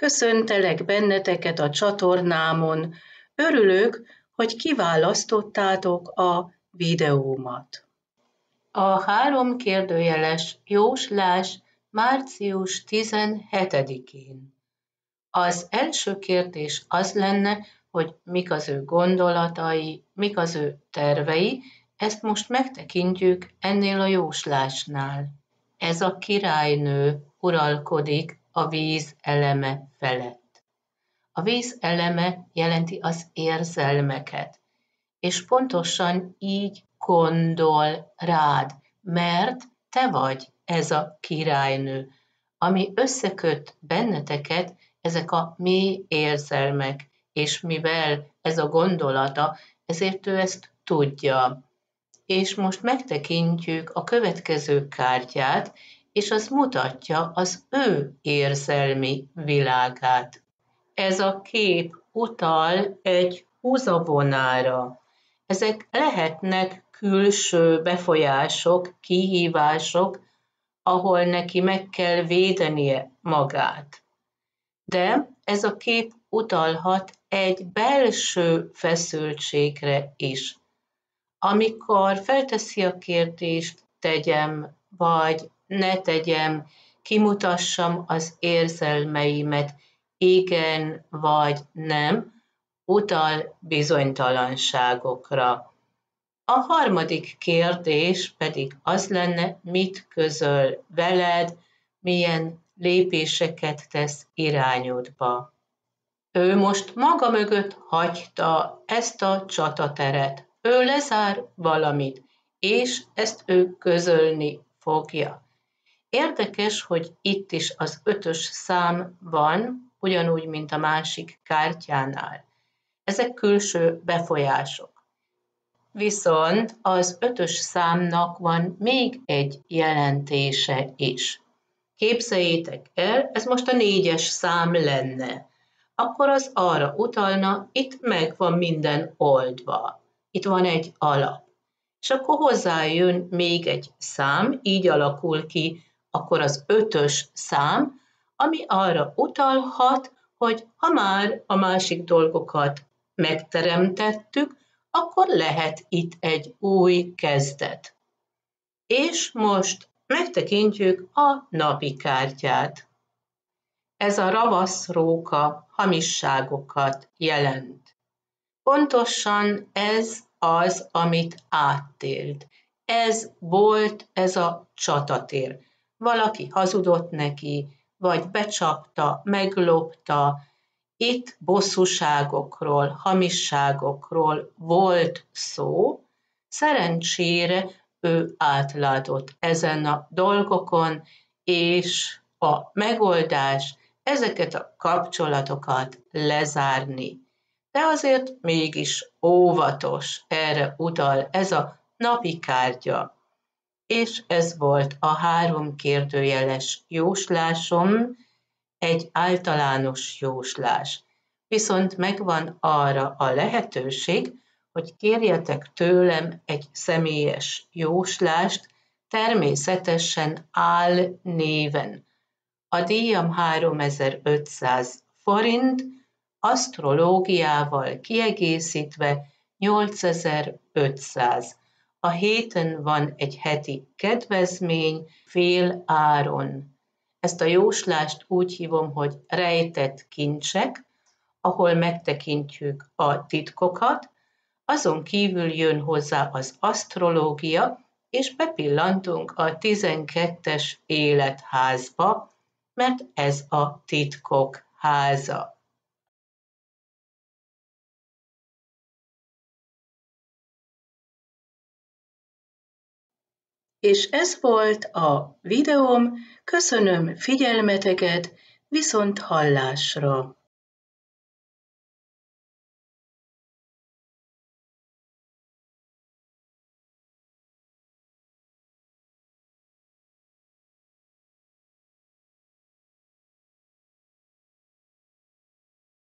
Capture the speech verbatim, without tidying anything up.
Köszöntelek benneteket a csatornámon. Örülök, hogy kiválasztottátok a videómat. A három kérdőjeles jóslás március tizenhetedikén. Az első kérdés az lenne, hogy mik az ő gondolatai, mik az ő tervei, ezt most megtekintjük ennél a jóslásnál. Ez a királynő uralkodik a víz eleme felett. A víz eleme jelenti az érzelmeket, és pontosan így gondol rád, mert te vagy ez a királynő, ami összeköt benneteket, ezek a mély érzelmek, és mivel ez a gondolata, ezért ő ezt tudja. És most megtekintjük a következő kártyát, és az mutatja az ő érzelmi világát. Ez a kép utal egy húzavonára. Ezek lehetnek külső befolyások, kihívások, ahol neki meg kell védenie magát. De ez a kép utalhat egy belső feszültségre is. Amikor felteszi a kérdést, tegyem vagy ne tegyem, kimutassam az érzelmeimet, igen vagy nem, utal bizonytalanságokra. A harmadik kérdés pedig az lenne, mit közöl veled, milyen lépéseket tesz irányodba. Ő most maga mögött hagyta ezt a csatateret. Ő lezár valamit, és ezt ő közölni fogja. Érdekes, hogy itt is az ötös szám van, ugyanúgy, mint a másik kártyánál. Ezek külső befolyások. Viszont az ötös számnak van még egy jelentése is. Képzeljétek el, ez most a négyes szám lenne. Akkor az arra utalna, itt meg van minden oldva. Itt van egy alap. És akkor hozzájön még egy szám, így alakul ki akkor az ötös szám, ami arra utalhat, hogy ha már a másik dolgokat megteremtettük, akkor lehet itt egy új kezdet. És most megtekintjük a napi kártyát. Ez a ravasz róka hamisságokat jelent. Pontosan ez az, amit átélt. Ez volt ez a csatatér. Valaki hazudott neki, vagy becsapta, meglopta. Itt bosszúságokról, hamisságokról volt szó. Szerencsére ő átlátott ezen a dolgokon, és a megoldás ezeket a kapcsolatokat lezárni. De azért mégis óvatos, erre utal ez a napi kártya. És ez volt a három kérdőjeles jóslásom, egy általános jóslás. Viszont megvan arra a lehetőség, hogy kérjetek tőlem egy személyes jóslást, természetesen áll néven. A díjam háromezer-ötszáz forint, asztrológiával kiegészítve nyolcezer-ötszáz. A héten van egy heti kedvezmény fél áron. Ezt a jóslást úgy hívom, hogy rejtett kincsek, ahol megtekintjük a titkokat, azon kívül jön hozzá az asztrológia, és bepillantunk a tizenkettes életházba, mert ez a titkok háza. És ez volt a videóm, köszönöm figyelmeteket, viszont hallásra!